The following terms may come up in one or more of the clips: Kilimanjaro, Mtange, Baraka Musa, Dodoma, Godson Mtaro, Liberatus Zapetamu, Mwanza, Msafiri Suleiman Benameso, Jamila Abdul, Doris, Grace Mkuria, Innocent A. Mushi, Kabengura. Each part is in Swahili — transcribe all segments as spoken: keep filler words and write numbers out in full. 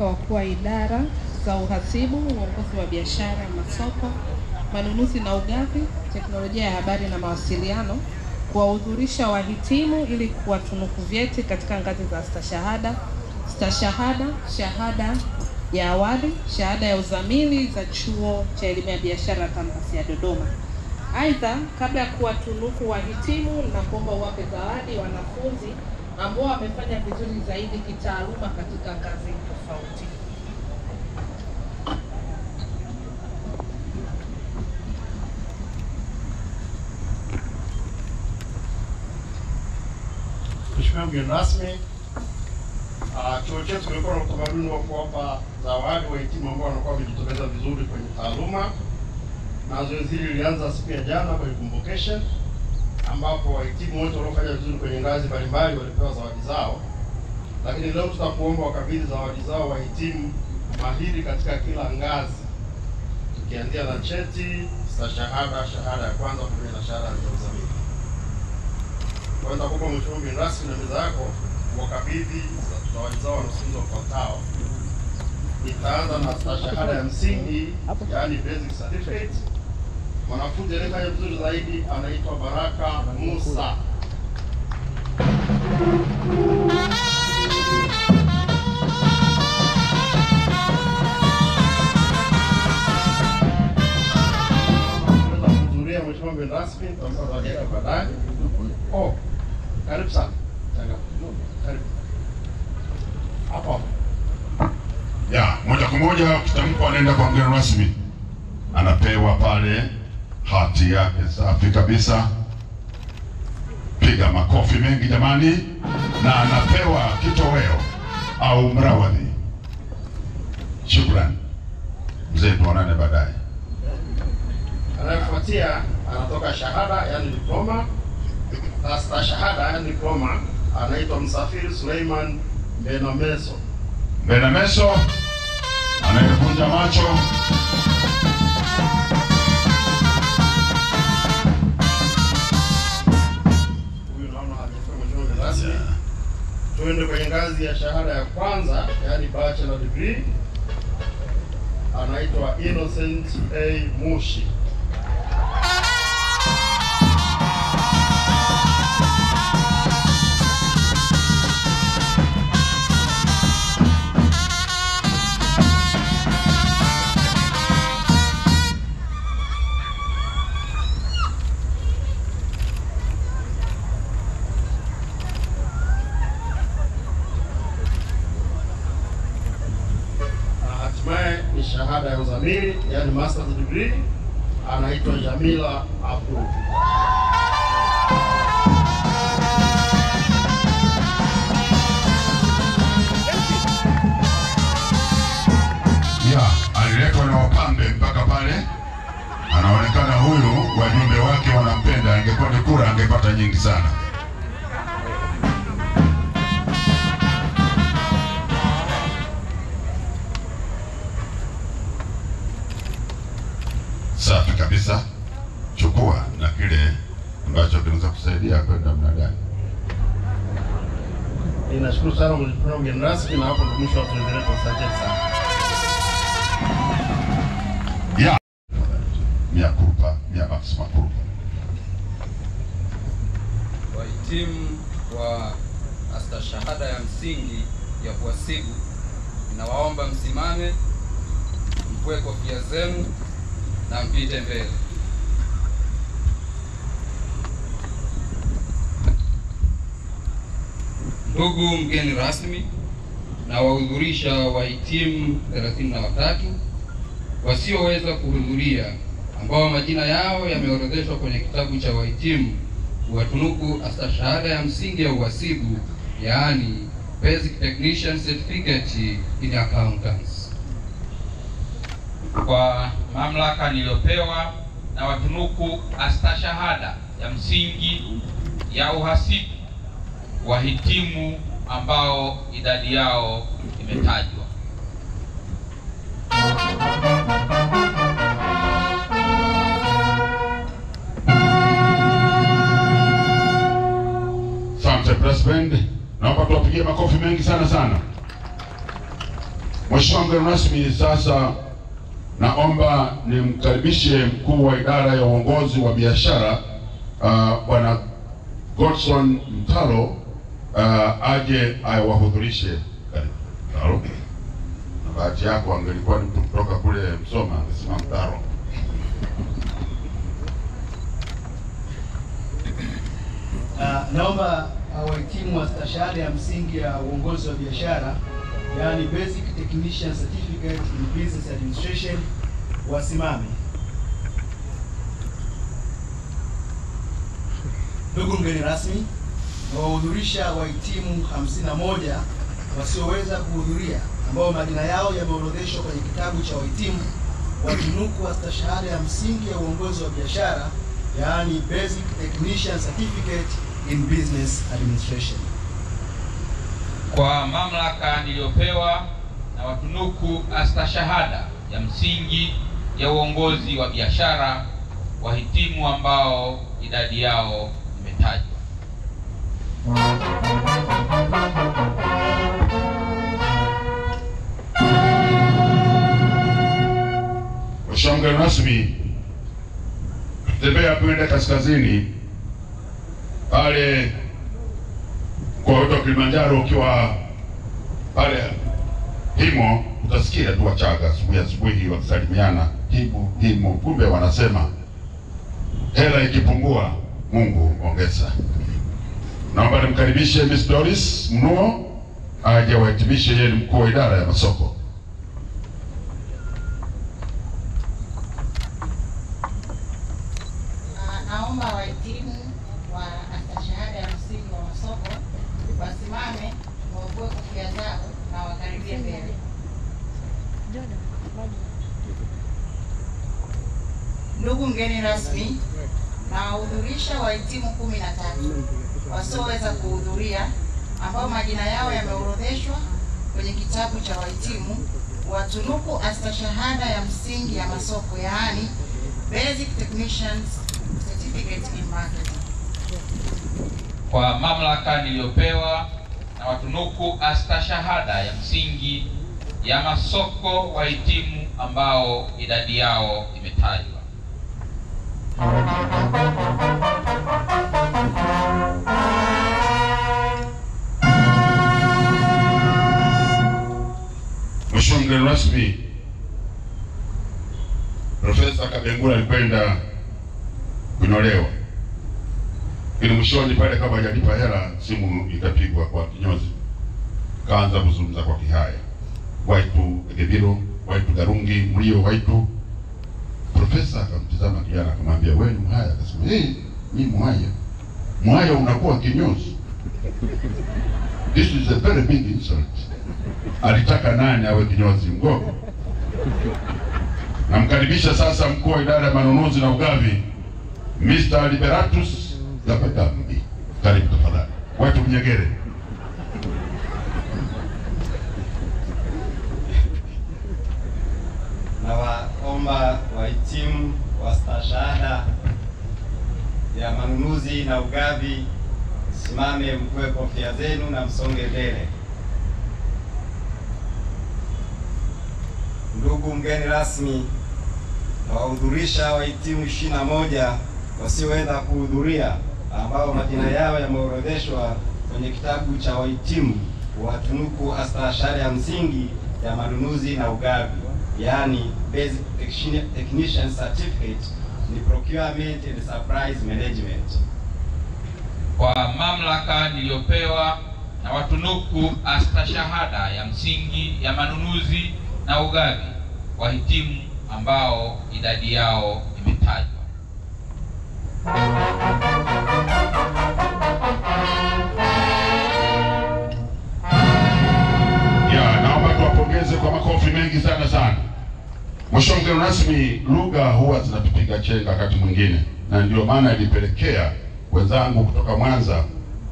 kuwaweka wakuu wa idara za uhasibu, uongozi wa biashara, masoko, manunuzi na ugavi, teknolojia ya habari na mawasiliano, kuwahudhurisha wahitimu ili kuwatunuku vyeti katika ngazi za stashahada, stashahada, shahada ya awali, shahada ya uzamili za chuo cha elimu ya biashara Kampasi ya Dodoma. Aidha, kabla ya kuwatunuku wahitimu na kuomba uwape zawadi wanafunzi ambao wamefanya vizuri zaidi kitaaluma katika kazi tofauti. Mheshimiwa mgeni rasmi, uh, chuo chetu kilikuwa na utamaduni wa kuwapa zawadi wahitimu ambao wanakuwa wamejitokeza vizuri kwenye taaluma, na zoezi hili lilianza siku ya jana kwa convocation ambapo wahitimu wote waliofanya vizuri kwenye ngazi mbalimbali walipewa zawadi zao. Lakini leo tutakuomba wakabidhi zawadi zao wahitimu mahiri katika kila ngazi, tukianzia na cheti, stashahada, shahada ya kwanza pamoja na shahada ya uzamili. Kwanza kwa mshauri rasmi na meza yako wakabidhi zawadi zao wanafunzi wafuatao. Nitaanza na stashahada ya msingi, yani basic certificate. Mwanafunzi aliyefanya vizuri zaidi anaitwa Baraka Musa. Mzuria mwishomo mgeni rasmi, tutampa zawadi yake baadaye. Oh, karibu sana. Karibu. Hapo. Ya, moja kwa moja kitamko anaenda kwa mgeni rasmi. Anapewa pale hati yake safi kabisa, piga makofi mengi jamani, na anapewa kitoweo au mrawadhi. Shukrani mzee, tuonane baadaye. Anafuatia anatoka shahada yani diploma, hasta shahada yani diploma, anaitwa Msafiri Suleiman Benameso. Benameso anayekunja macho. Tuende kwenye ngazi ya shahada ya kwanza, yani bachelor degree, anaitwa Innocent A. Mushi. Shahada ya uzamili, yani master's degree, anaitwa Jamila Abdul. Ya, aliletwa na wapambe mpaka pale. Anaonekana huyu wajumbe wake wanampenda, angepata kura angepata nyingi sana. Safi kabisa, chukua na kile ambacho kinaweza kusaidia kwenda mnadani. Ninashukuru sana mlikuwa mgeni rasmi, na hapo mwisho wa tuendelee kwa subject sana. Ya mia kupa, mia maksima kupa. Wahitimu wa astashahada ya msingi ya kuhasibu, ninawaomba msimame, mvue kofia zenu na mpite mbele. Ndugu mgeni rasmi, na wahudhurisha wahitimu thelathini na watatu wasioweza kuhudhuria ambao majina yao yameorodheshwa kwenye kitabu cha wahitimu kuwatunuku astashahada ya msingi ya uhasibu, yaani Basic Technician Certificate in Accountancy. Kwa mamlaka niliopewa, na watunuku astashahada ya msingi ya uhasibu wahitimu ambao idadi yao imetajwa. Asante President, naomba tuwapigie makofi mengi sana sana. Mheshimiwa mgeni rasmi, sasa naomba nimkaribishe mkuu wa idara ya uongozi wa biashara Bwana uh, Godson Mtaro uh, aje awahudhurishe. Mtaro, na bahati yako angelikuwa ni mtu kutoka kule Msoma anasema Mtaro. Uh, naomba wahitimu wa stashahada ya msingi ya uongozi wa biashara, yaani Basic Technician Certificate in Business Administration, wasimame. Ndugu mgeni rasmi, wahudhurisha wahitimu hamsini na moja wasioweza kuhudhuria ambao majina yao yameorodheshwa kwenye kitabu cha wahitimu watunuku wa stashahada ya msingi ya uongozi wa biashara, yaani Basic Technician Certificate in Business Administration. Kwa mamlaka niliyopewa na watunuku astashahada ya msingi ya uongozi wa biashara, wahitimu ambao idadi yao imetajwa. Mheshimiwa mgeni rasmi, tembea kwenda kaskazini pale kwa watu wa Kilimanjaro, ukiwa pale himo utasikia tu Wachaga asubuhi asubuhi wakisalimiana himo himo, kumbe wanasema hela ikipungua Mungu ongeza. Naomba nimkaribishe Miss Doris Mnuo aje wahitimishe, yeye ni mkuu wa idara ya masoko. Ndugu mgeni rasmi, nawahudhurisha wahitimu kumi na tatu wasioweza kuhudhuria ambao majina yao yameorodheshwa kwenye kitabu cha wahitimu watunuku astashahada ya msingi ya masoko, yaani Basic Technician Certificate in Marketing. Kwa mamlaka niliyopewa na watunuku astashahada ya msingi ya masoko, wahitimu ambao idadi yao imetajwa. Mheshimiwa mgeni rasmi, Profesa Kabengura alipenda kunolewa, ili mwishoni pale kama hajalipa hela simu itapigwa kwa kinyozi. Kaanza kuzungumza kwa kihaya, waitu Gebiro, waitu Garungi, mlio waitu. Profesa akamtizama kijana akamwambia, wewe ni mhaya? Akasema, hey, ni mhaya. Mhaya unakuwa kinyozi. This is a very big insult. Alitaka nani awe kinyozi? Mgogo. Namkaribisha sasa mkuu wa idara ya manunuzi na ugavi, Mister Liberatus Zapetamu. Karibu tafadhali. Watu mnyegere. Nawaomba wahitimu wa stashahada ya manunuzi na ugavi simame, mkue kofia zenu na msonge mbele. Ndugu mgeni rasmi, nawahudhurisha wahitimu ishirini na moja wasioweza kuhudhuria ambao majina yao yameorodheshwa kwenye kitabu cha wahitimu watunuku astashahada ya msingi ya manunuzi na ugavi, yaani Basic Technician Certificate in Procurement and Surprise Management. Kwa mamlaka niliyopewa na watunuku astashahada ya msingi ya manunuzi na ugavi, wahitimu ambao idadi yao imetajwa. Ya, naomba tuwapongeze kwa makofi mengi sana sana. Mheshimiwa mgeni rasmi, lugha huwa zinatupiga chenga wakati mwingine, na ndio maana ilipelekea wenzangu kutoka Mwanza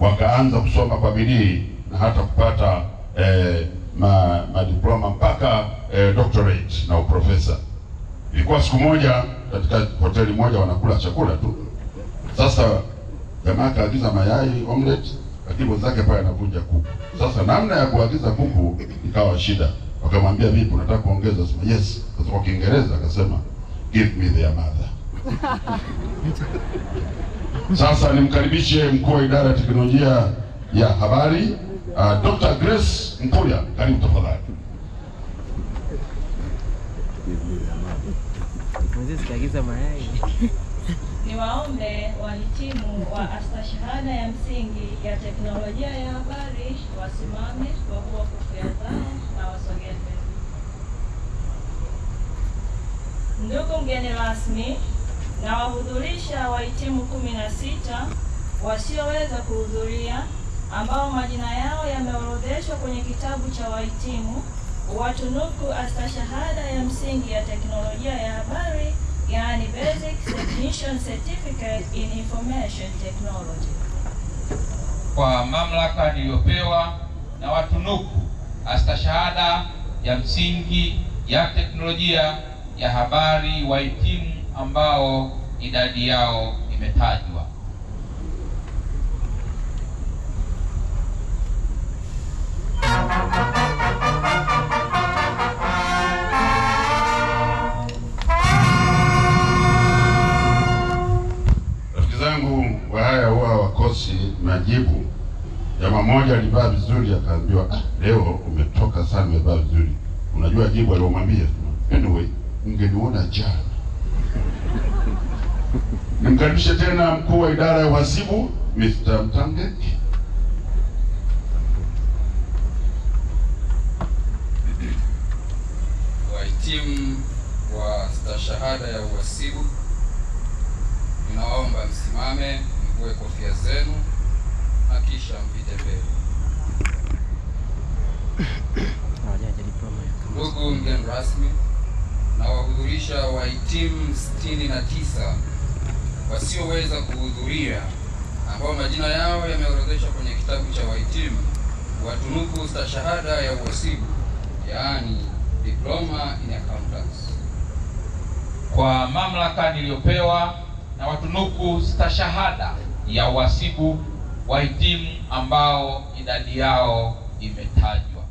wakaanza kusoma kwa bidii na hata kupata eh, ma, ma diploma mpaka eh, doctorate na uprofesa. Ilikuwa siku moja katika hoteli moja wanakula chakula tu. Sasa jamaa kaagiza mayai omelette, lakini wenzake pale anavuja kuku. Sasa namna ya kuagiza kuku ikawa shida. Wakamwambia vipi unataka kuongeza? Sema yes. Sasa kwa Kiingereza akasema give me their mother. Sasa nimkaribishe mkuu wa idara ya teknolojia ya habari uh, Doctor Grace Mkuria, karibu tafadhali. Niwaombe wahitimu wa astashahada ya msingi ya teknolojia ya habari wasimame kwa kuwa kufiadha na wasogeze. Ndugu mgeni rasmi, na wahudhurisha wahitimu kumi na sita wasioweza kuhudhuria ambao majina yao yameorodheshwa kwenye kitabu cha wahitimu watunuku astashahada ya msingi ya teknolojia ya habari, yani Basic Technician Certificate in Information Technology. Kwa mamlaka niliyopewa na watunuku astashahada ya msingi ya teknolojia ya habari, wahitimu ambao idadi yao imetajwa. Majibu jamaa mmoja alivaa vizuri akaambiwa ah, leo umetoka sana umevaa vizuri. Unajua jibu alilomwambia? Anyway, ungeniona jana. Nimkaribishe tena mkuu wa idara ya uhasibu Mister Mtange. Wahitimu wa stashahada ya uhasibu, ninaomba msimame, mvue kofia zenu na kisha mpite mbele. Ndugu mgeni rasmi, na wahudhurisha wahitimu sitini na tisa wasioweza kuhudhuria ambao majina yao yameorodheshwa kwenye kitabu cha wahitimu watunuku stashahada ya uhasibu, yaani Diploma in Accountancy. Kwa mamlaka niliyopewa na watunuku stashahada ya uhasibu, wahitimu ambao idadi yao imetajwa.